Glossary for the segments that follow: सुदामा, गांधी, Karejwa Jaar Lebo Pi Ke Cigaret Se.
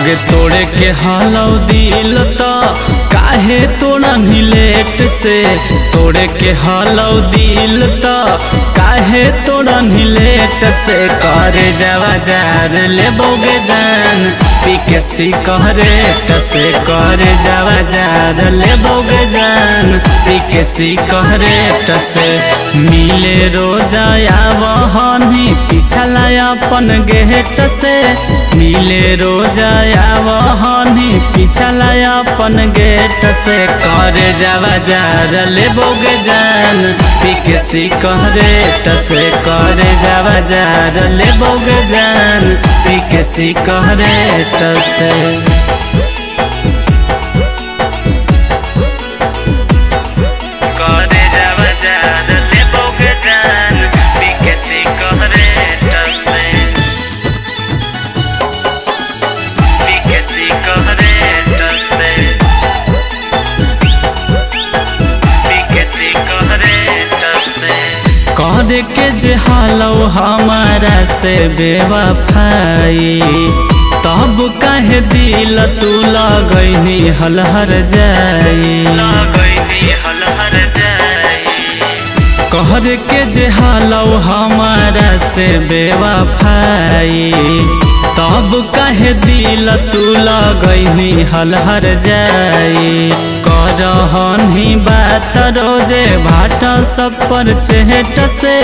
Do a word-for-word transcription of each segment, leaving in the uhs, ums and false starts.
आगे तोड़े के हालौ दिल तो काहे तोड़ा नहीं लेट से, तोड़े के हालौ दिल तो काहे तोड़ा नहीं लेट से। करे जावा जार ले बोगे जान पी के सी कहरेट से, करे जावा जार ले बोगे जान पी के सी कहरेट से। मिले रोजा आवह नहीं पिछला अपन गेट से, मिले रोजा आवह नहीं पिछला अपन गेट से। करे जावा जार ले बोगे जान पी के सी कहरेट से, करे जावा जार ले बोगे जान पी के सी कहरेट से। करे जावा जार ले बोगे जान पी के सी कहरेट से, पी के सी कहरेट से, पी के सी कहरेट से। करे के जे हालौ हमारा से बेवफाई, तब कहे दिल तू लगैनी हलहर जाई, लगैनी हलहर जाई। कहर के जे हालौ हमारा से बेवफाई, तब कहे दिल तू लगैनी हलहर जाई। करहनी बात रोजे भाटा सब पर चेहट से,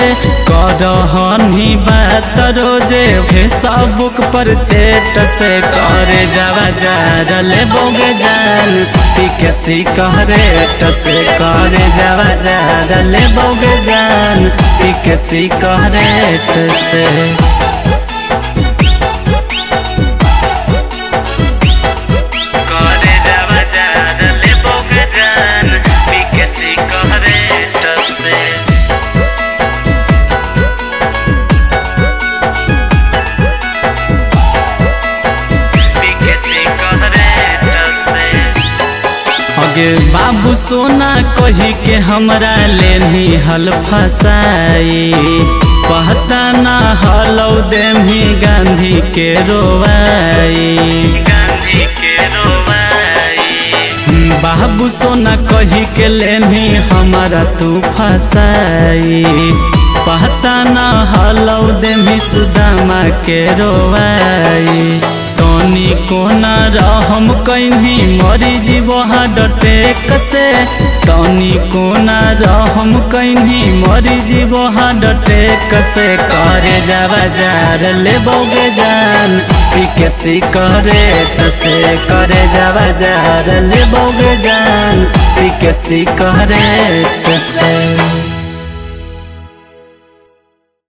करहनी बात रोजे फेसबुक पर चेट से। करे जावा जार ले बोगे जान पी के सी कहरेट से, करे जावा जार ले बोगे जान पी के सी कहरेट से। बाबू सोना कही के हमरा लेनी हल फसाई, पता ना हलौ देमी गांधी के रोवाई, गांधी के रोवाई। बाबू सोना कही के लेनी हमरा तू फसाई, पता ना हलौ देमी सुदामा के रोवाई। तोनी कोना रहम कहीं मरी जीवहा डटेक से, तोनी कोना रहम कहीं मरी जीवहा डटेक से। करे जावा जार ले बोगे जान पी के सी कहरेट से, करे जावा जार ले बोगे जान पी के सी कहरेट से।